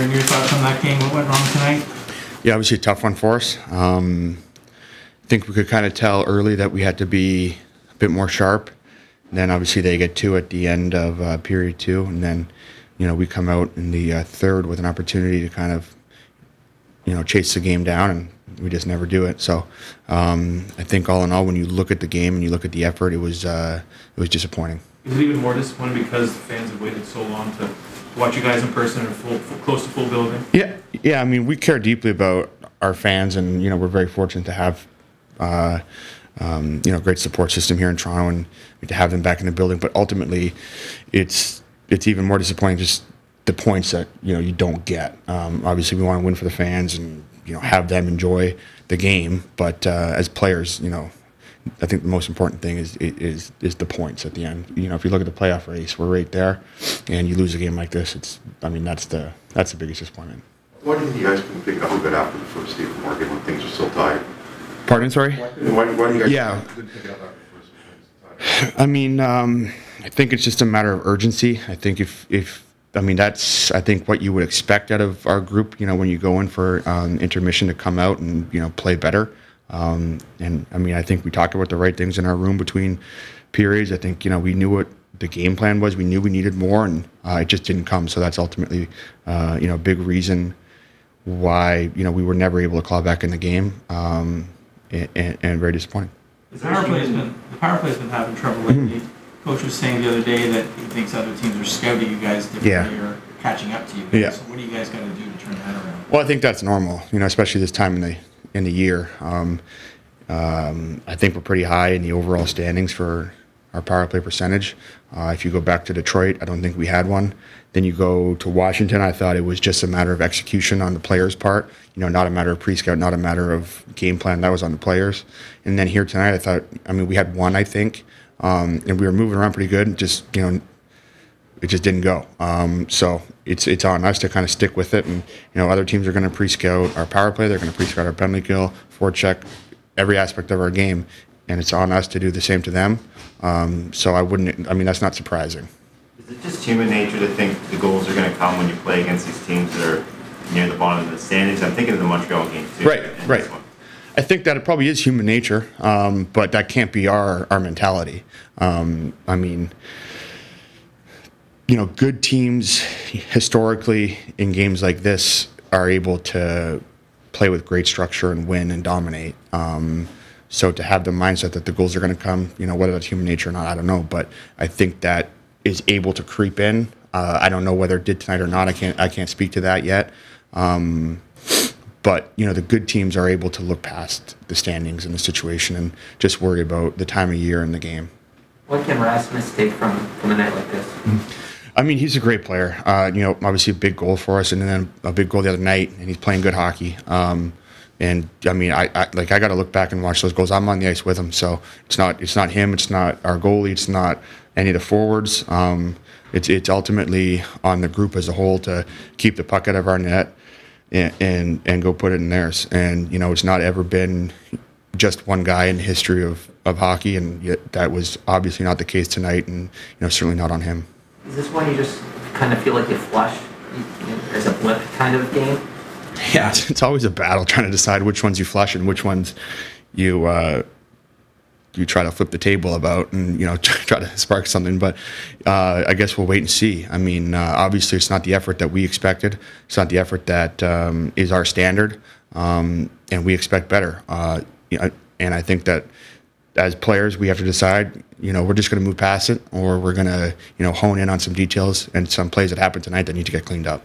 or your thoughts on that game? What went wrong tonight? Yeah, obviously a tough one for us. I think we could kind of tell early that we had to be a bit more sharp. And then obviously they get two at the end of period two, and then we come out in the third with an opportunity to kind of chase the game down, and we just never do it. So I think all in all, when you look at the game and you look at the effort, it was disappointing. Is it even more disappointing because the fans have waited so long to watch you guys in person in close to full building? Yeah. I mean, we care deeply about our fans, and we're very fortunate to have great support system here in Toronto, and to have them back in the building. But ultimately, it's even more disappointing just the points that you don't get. Obviously, we want to win for the fans and have them enjoy the game. But as players, I think the most important thing is the points at the end. If you look at the playoff race, we're right there, and you lose a game like this. That's the biggest disappointment. Why didn't you guys pick up a bit after the first game of Morgan when things were still tied? Pardon, sorry? Why do you guys pick up after the first? I mean, I think it's just a matter of urgency. I think that's what you would expect out of our group. When you go in for intermission, to come out and play better. And I mean, I think we talked about the right things in our room between periods. I think we knew what the game plan was. We knew we needed more, and it just didn't come. So that's ultimately a big reason why we were never able to claw back in the game, and very disappointing. The power play's been having trouble lately. Coach was saying the other day that he thinks other teams are scouting you guys differently or catching up to you. So what do you guys got to do to turn that around? Well, I think that's normal, especially this time in the year. I think we're pretty high in the overall standings for our power play percentage. If you go back to Detroit, I don't think we had one. Then you go to Washington, I thought it was just a matter of execution on the players' part, not a matter of pre-scout, not a matter of game plan. That was on the players. And then here tonight, we had one, I think, and we were moving around pretty good, and just, it just didn't go. So it's on us to kind of stick with it. And, other teams are going to pre-scout our power play. They're going to pre-scout our penalty kill, forecheck, every aspect of our game. And it's on us to do the same to them. So that's not surprising. Is it just human nature to think the goals are going to come when you play against these teams that are near the bottom of the standings? I'm thinking of the Montreal game too. Right. I think that it probably is human nature, but that can't be our mentality. I mean, good teams historically in games like this are able to play with great structure and win and dominate. So to have the mindset that the goals are going to come, whether that's human nature or not, I don't know. But I think that is able to creep in. I don't know whether it did tonight or not. I can't speak to that yet. But, the good teams are able to look past the standings and the situation and just worry about the time of year and the game. What can Rasmus take from a night like this? I mean, he's a great player. Obviously a big goal for us, and then a big goal the other night, and he's playing good hockey. And I mean, I got to look back and watch those goals. I'm on the ice with him, so it's not him, it's not our goalie, it's not any of the forwards. It's ultimately on the group as a whole to keep the puck out of our net and go put it in theirs. And it's not ever been just one guy in the history of hockey, and yet that was obviously not the case tonight, and certainly not on him. Is this one you just kind of feel like you flushed? There's a blip kind of game. Yeah, it's always a battle trying to decide which ones you flush and which ones you you try to flip the table about and try to spark something. But I guess we'll wait and see. I mean, obviously it's not the effort that we expected. It's not the effort that is our standard, and we expect better. And I think that as players we have to decide. We're just going to move past it, or we're going to hone in on some details and some plays that happened tonight that need to get cleaned up.